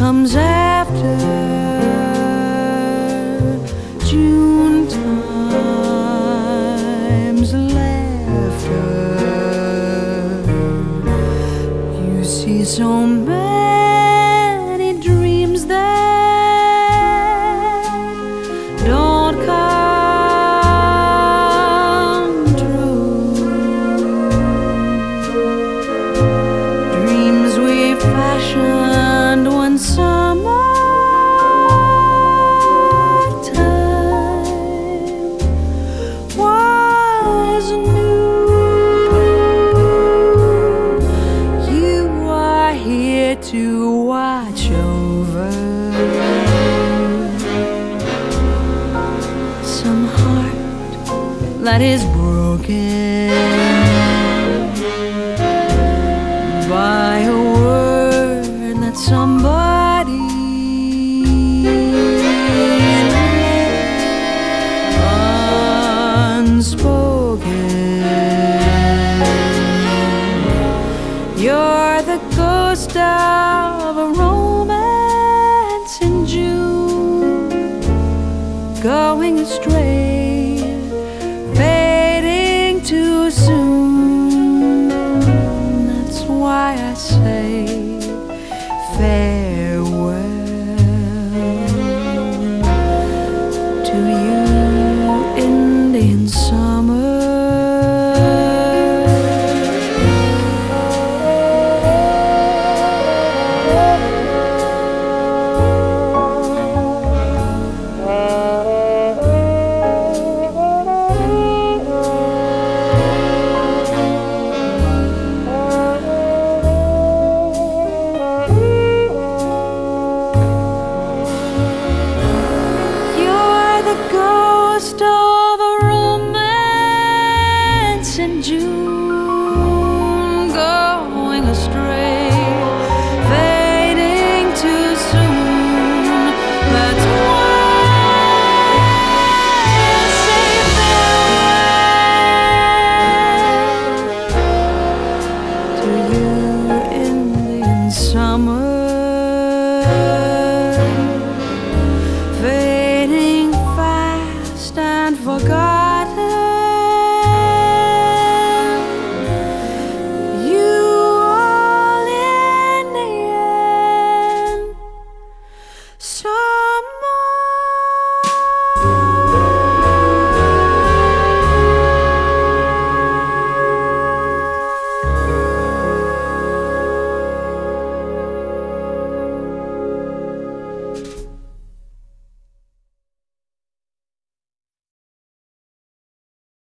comes after June time's laughter. You see so many dreams that don't come true. Dreams we fashion to watch over some heart that is broken by a word that somebody unspoken. You're the ghost of a romance in June, going astray.